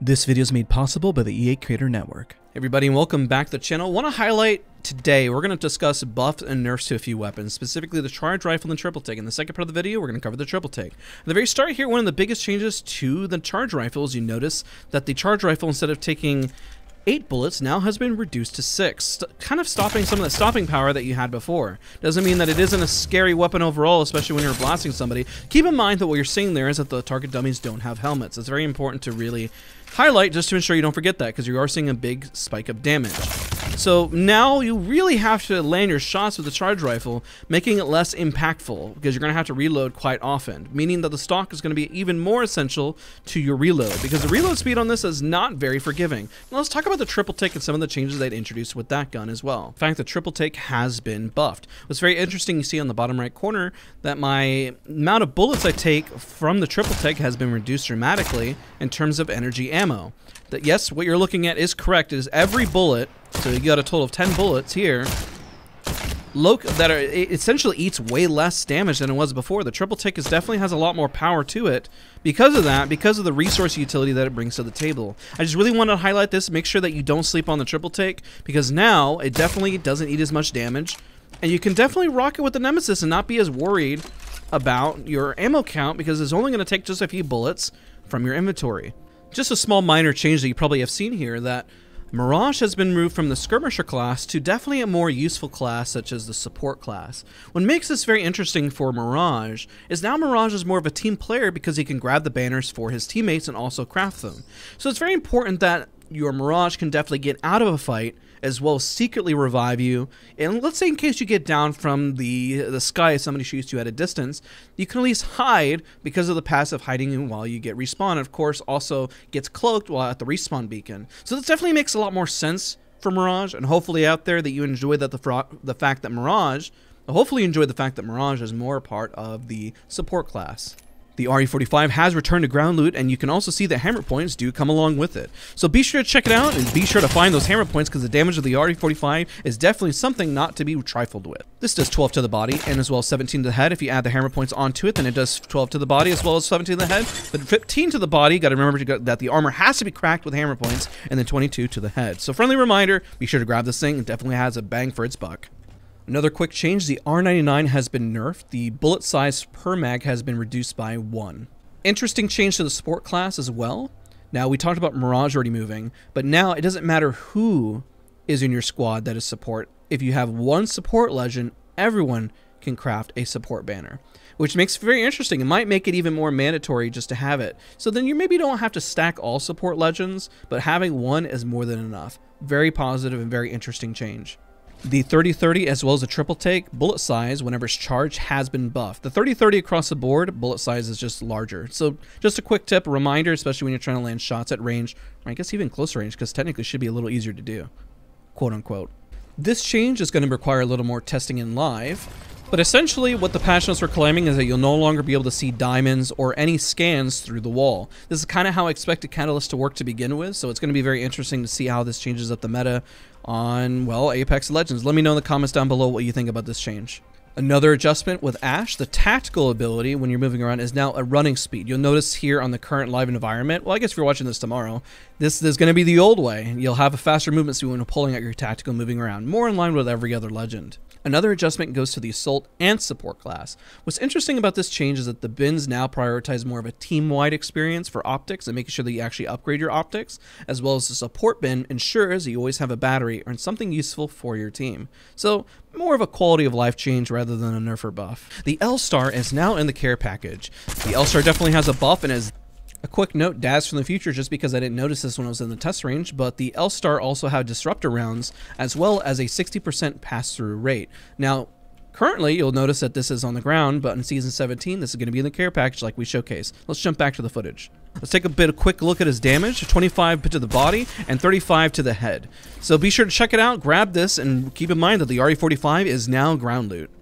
This video is made possible by the EA creator network. Hey everybody, and welcome back to the channel. I want to highlight today, we're going to discuss buffs and nerfs to a few weapons, specifically the charge rifle and triple take. In the second part of the video, we're going to cover the triple take. At the very start here, one of the biggest changes to the charge rifle is you notice that the charge rifle, instead of taking 8 bullets, now has been reduced to 6, kind of stopping some of the stopping power that you had before. Doesn't mean that it isn't a scary weapon overall, especially when you're blasting somebody. Keep in mind that what you're seeing there is that the target dummies don't have helmets. It's very important to really highlight just to ensure you don't forget that, because you are seeing a big spike of damage. So now you really have to land your shots with the charge rifle, making it less impactful, because you're going to have to reload quite often, meaning that the stock is going to be even more essential to your reload, because the reload speed on this is not very forgiving. Now let's talk about the triple take and some of the changes they'd introduced with that gun as well. In fact, the triple take has been buffed. What's very interesting, you see on the bottom right corner that my amount of bullets I take from the triple take has been reduced dramatically in terms of energy ammo. That, yes, what you're looking at is correct. It is every bullet, so you got a total of 10 bullets here, it essentially eats way less damage than it was before. The triple take definitely has a lot more power to it because of that, because of the resource utility that it brings to the table. I just really want to highlight this, make sure that you don't sleep on the triple take, because now it definitely doesn't eat as much damage, and you can definitely rock it with the Nemesis and not be as worried about your ammo count, because it's only going to take just a few bullets from your inventory. Just a small minor change that you probably have seen here, that Mirage has been moved from the Skirmisher class to definitely a more useful class such as the Support class. What makes this very interesting for Mirage is now Mirage is more of a team player, because he can grab the banners for his teammates and also craft them. So it's very important that your Mirage can definitely get out of a fight, as well as secretly revive you. And let's say in case you get down from the sky, if somebody shoots you at a distance, you can at least hide because of the passive hiding while you get respawned. Of course, also gets cloaked while at the respawn beacon. So this definitely makes a lot more sense for Mirage, and hopefully out there that you enjoy that hopefully you enjoy the fact that Mirage is more part of the Support class. The RE45 has returned to ground loot, and you can also see that hammer points do come along with it. So be sure to check it out, and be sure to find those hammer points, because the damage of the RE45 is definitely something not to be trifled with. This does 12 to the body, and as well as 17 to the head. If you add the hammer points onto it, then it does 12 to the body as well as 17 to the head. But 15 to the body, gotta remember that the armor has to be cracked with hammer points, and then 22 to the head. So friendly reminder, be sure to grab this thing. It definitely has a bang for its buck. Another quick change, the R99 has been nerfed. The bullet size per mag has been reduced by 1. Interesting change to the Support class as well. Now, we talked about Mirage already moving, but now it doesn't matter who is in your squad that is Support. If you have one Support legend, everyone can craft a Support banner, which makes it very interesting. It might make it even more mandatory just to have it. So then you maybe don't have to stack all Support legends, but having one is more than enough. Very positive and very interesting change. The 30-30 as well as the triple take bullet size whenever it's charged has been buffed. The 30-30 across the board bullet size is just larger. So just a quick tip, a reminder, especially when you're trying to land shots at range, or I guess even close range, because technically it should be a little easier to do, quote unquote. This change is going to require a little more testing in live, but essentially what the patch notes were claiming is that you'll no longer be able to see diamonds or any scans through the wall. This is kind of how I expected Catalyst to work to begin with, so it's going to be very interesting to see how this changes up the meta on, well, Apex Legends. Let me know in the comments down below what you think about this change. Another adjustment with Ash, the tactical ability when you're moving around is now a running speed. You'll notice here on the current live environment, well, I guess if you're watching this tomorrow, this is going to be the old way. You'll have a faster movement speed when pulling out your tactical moving around, more in line with every other legend. Another adjustment goes to the Assault and Support class. What's interesting about this change is that the bins now prioritize more of a team-wide experience for optics and making sure that you actually upgrade your optics, as well as the Support bin ensures that you always have a battery or something useful for your team. So more of a quality of life change rather than a nerf or buff. The L Star is now in the care package. The L Star definitely has a buff, and as a quick note, Daz from the future, just because I didn't notice this when I was in the test range, but the L Star also had disruptor rounds as well as a 60% pass-through rate. Now, currently, you'll notice that this is on the ground, but in Season 17, this is going to be in the care package like we showcase. Let's jump back to the footage. Let's take a quick look at his damage, 25 to the body and 35 to the head. So be sure to check it out, grab this, and keep in mind that the RE45 is now ground loot.